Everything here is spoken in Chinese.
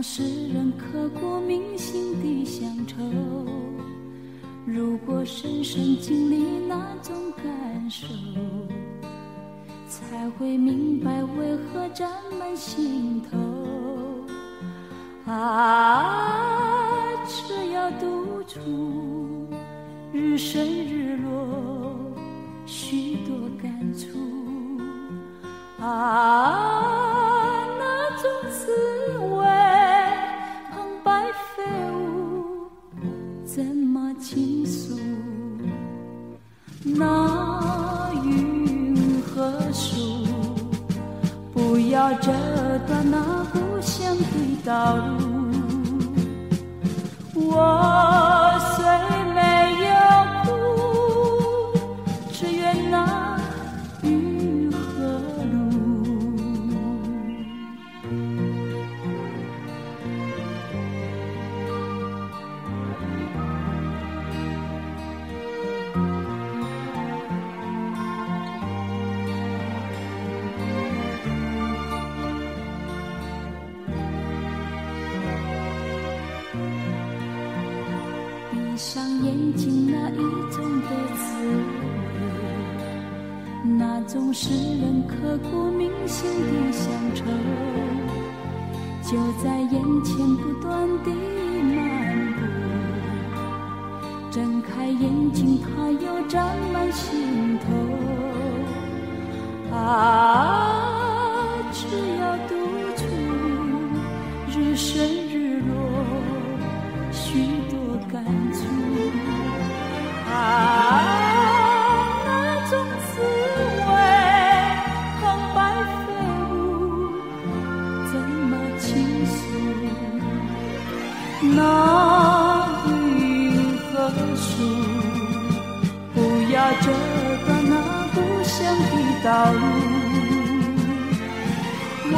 当时人刻骨铭心的乡愁，如果深深经历那种感受，才会明白为何沾满心头。啊，只要独处，日升日落，许多感触。啊。怎么倾诉？那云和树，不要折断那故乡的道路。我虽没有哭，只愿那云和路。闭上眼睛，那一种的滋味，那种使人刻骨铭心的乡愁，就在眼前不断地漫步。睁开眼睛，它又沾满心头。啊，只要独处，日升日落，许多感触。啊，那种滋味澎湃飞舞，怎么倾诉？那云和树，不要折断那故乡的道路。我。